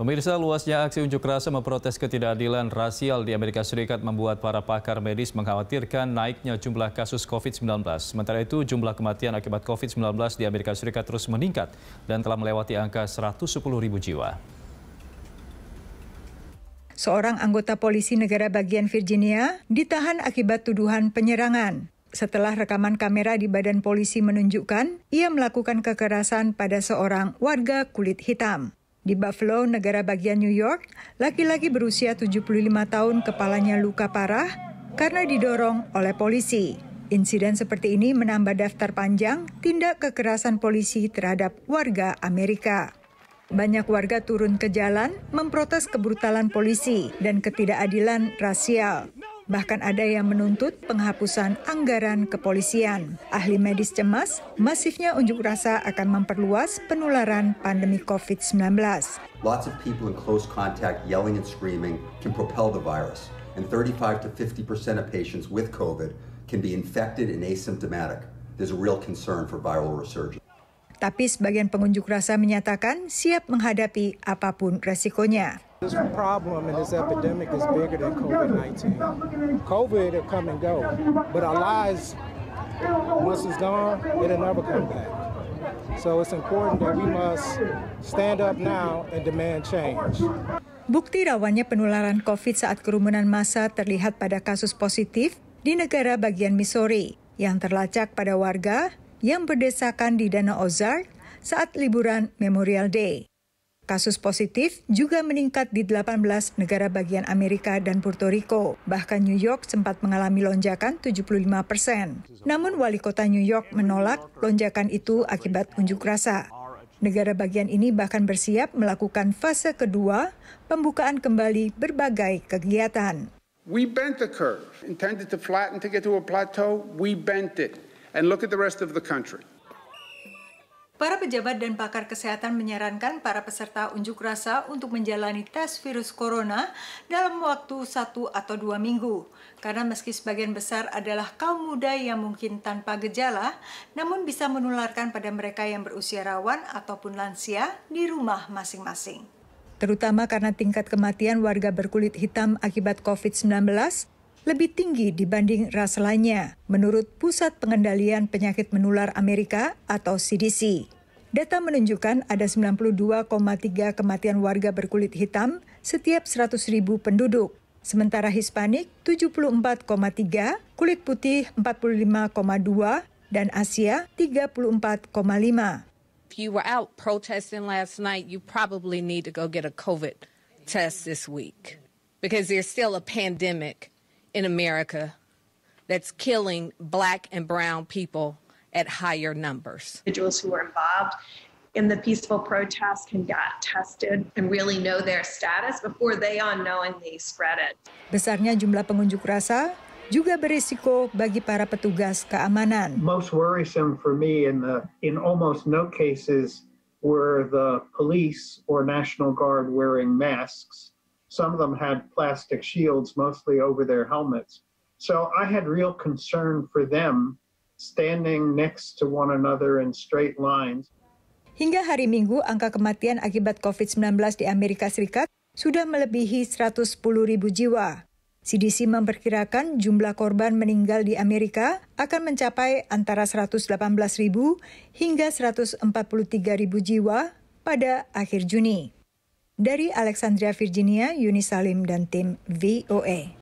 Pemirsa, luasnya aksi unjuk rasa memprotes ketidakadilan rasial di Amerika Serikat membuat para pakar medis mengkhawatirkan naiknya jumlah kasus COVID-19. Sementara itu, jumlah kematian akibat COVID-19 di Amerika Serikat terus meningkat dan telah melewati angka 110.000 jiwa. Seorang anggota polisi negara bagian Virginia ditahan akibat tuduhan penyerangan. Setelah rekaman kamera di badan polisi menunjukkan, ia melakukan kekerasan pada seorang warga kulit hitam. Di Buffalo, negara bagian New York, laki-laki berusia 75 tahun kepalanya luka parah karena didorong oleh polisi. Insiden seperti ini menambah daftar panjang tindak kekerasan polisi terhadap warga Amerika. Banyak warga turun ke jalan memprotes kebrutalan polisi dan ketidakadilan rasial. Bahkan ada yang menuntut penghapusan anggaran kepolisian. Ahli medis cemas, masifnya unjuk rasa akan memperluas penularan pandemi COVID-19. Lots of people in close contact yelling and screaming can propel the virus, and 35% to 50% of patients with COVID can be infected and asymptomatic. There's a real concern for viral resurgence. Tapi sebagian pengunjuk rasa menyatakan siap menghadapi apapun resikonya. This problem and this epidemic is bigger than COVID-19. COVID will come and go, but our lives, once it's gone, it'll never come back. So it's important that we must stand up now and demand change. Bukti rawannya penularan COVID saat kerumunan massa terlihat pada kasus positif di negara bagian Missouri yang terlacak pada warga yang berdesakan di Danau Ozark saat liburan Memorial Day. Kasus positif juga meningkat di 18 negara bagian Amerika dan Puerto Rico. Bahkan New York sempat mengalami lonjakan 75%. Namun wali kota New York menolak lonjakan itu akibat unjuk rasa. Negara bagian ini bahkan bersiap melakukan fase kedua, pembukaan kembali berbagai kegiatan. We bent the curve, intended to flatten to get to a plateau, we bent it. And look at the rest of the country. Para pejabat dan pakar kesehatan menyarankan para peserta unjuk rasa untuk menjalani tes virus corona dalam waktu 1 atau 2 minggu. Karena meski sebagian besar adalah kaum muda yang mungkin tanpa gejala, namun bisa menularkan pada mereka yang berusia rawan ataupun lansia di rumah masing-masing. Terutama karena tingkat kematian warga berkulit hitam akibat COVID-19 lebih tinggi dibanding ras lainnya, menurut Pusat Pengendalian Penyakit Menular Amerika atau CDC. Data menunjukkan ada 92,3 kematian warga berkulit hitam setiap 100.000 penduduk. Sementara Hispanik 74,3, kulit putih 45,2, dan Asia 34,5. If you were out protesting last night, you probably need to go get a COVID test this week because there's still a pandemic in America that's killing black and brown people at higher numbers. Individuals who were involved in the peaceful protest can get tested and really know their status before they unknowingly spread it. Besarnya jumlah pengunjuk rasa juga berisiko bagi para petugas keamanan. Most worrisome for me in almost no cases were the police or National Guard wearing masks. Some of them had plastic shields, mostly over their helmets. So I had real concern for them standing next to one another in straight lines. Hingga hari Minggu, angka kematian akibat COVID-19 di Amerika Serikat sudah melebihi 110.000 jiwa. CDC memperkirakan jumlah korban meninggal di Amerika akan mencapai antara 118.000 hingga 143.000 jiwa pada akhir Juni. Dari Alexandria, Virginia, Yuni Salim dan tim VOA.